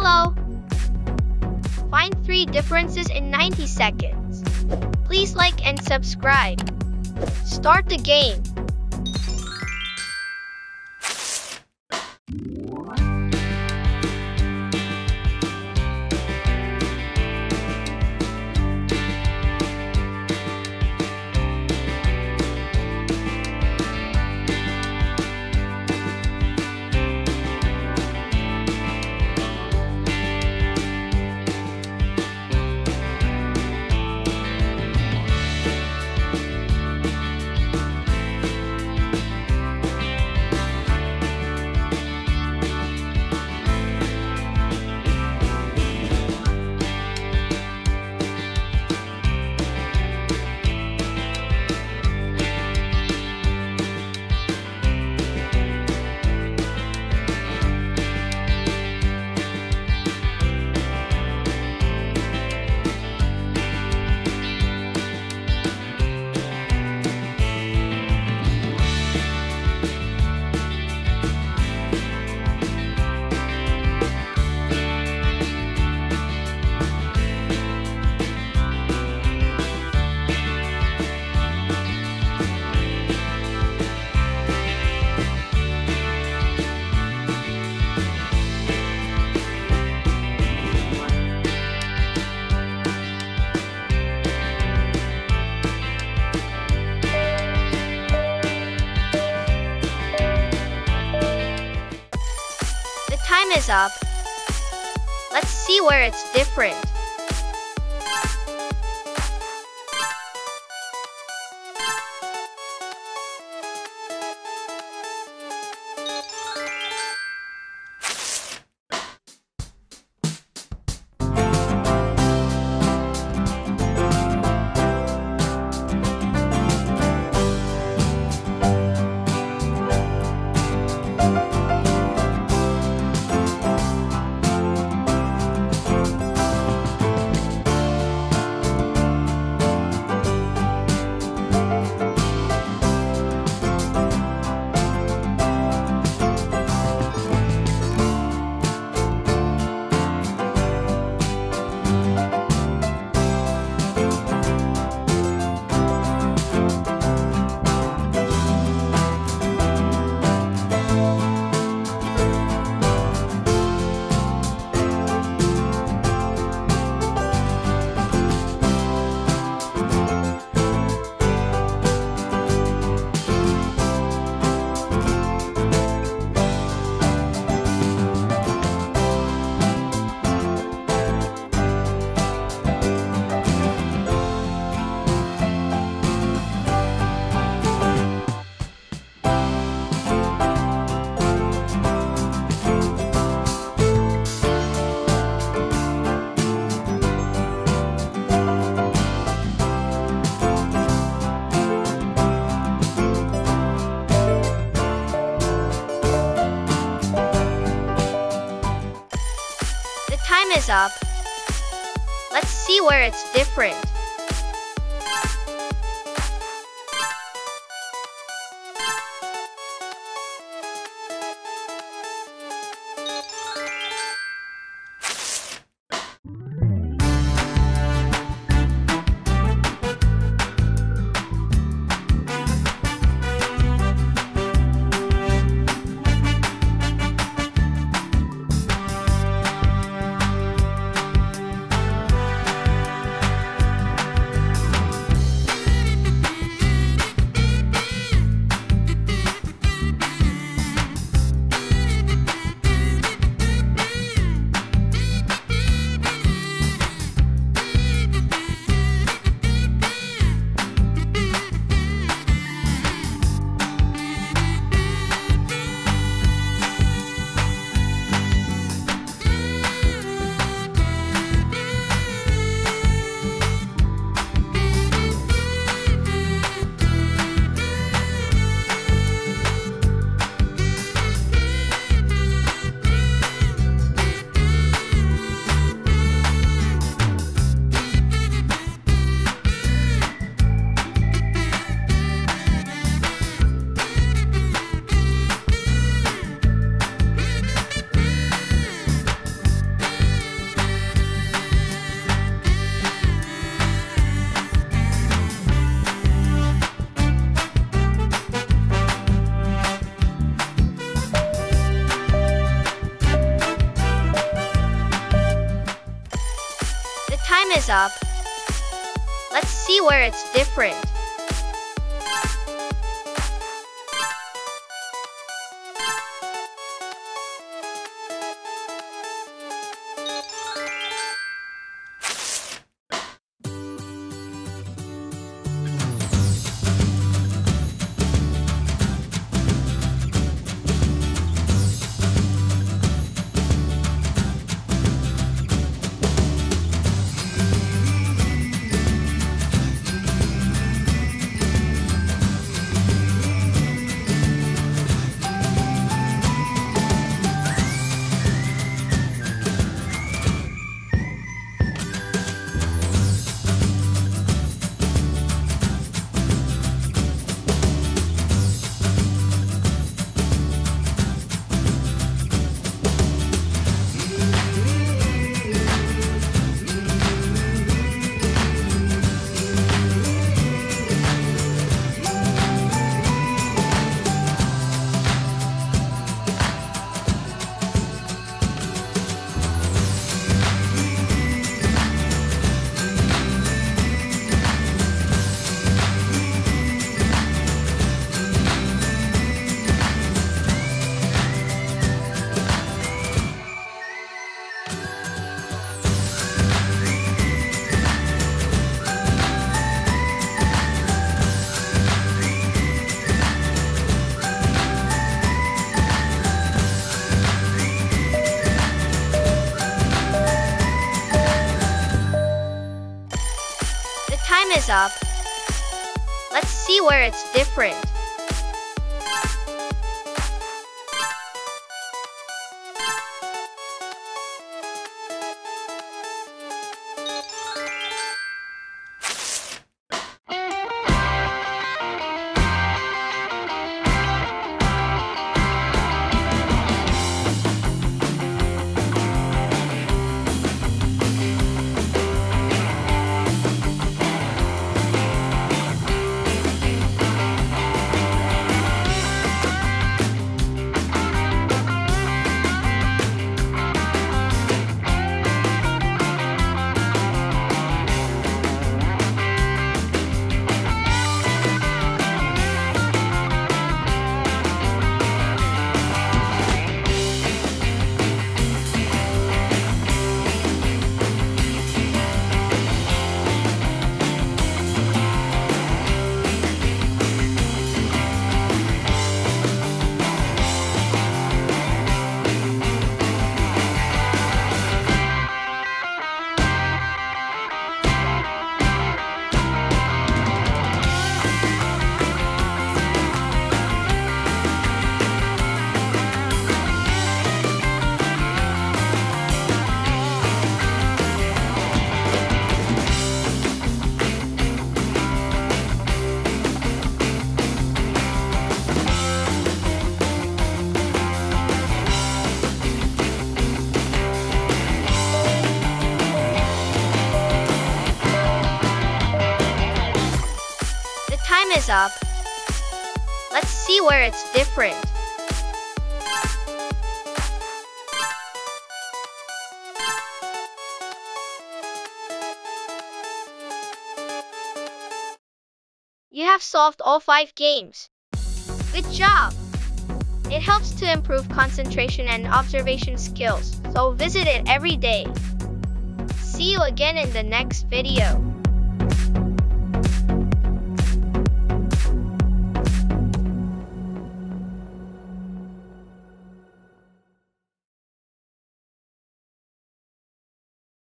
yellow. Find 3 differences in 90 seconds. Please like and subscribe. Start the game. Time is up. Let's see where it's different. Time is up. Let's see where it's different. time is up. Let's see where it's different. Up. Let's see where it's different. Up. Let's see where it's different. You have solved all 5 games. Good job! It helps to improve concentration and observation skills, so visit it every day. See you again in the next video.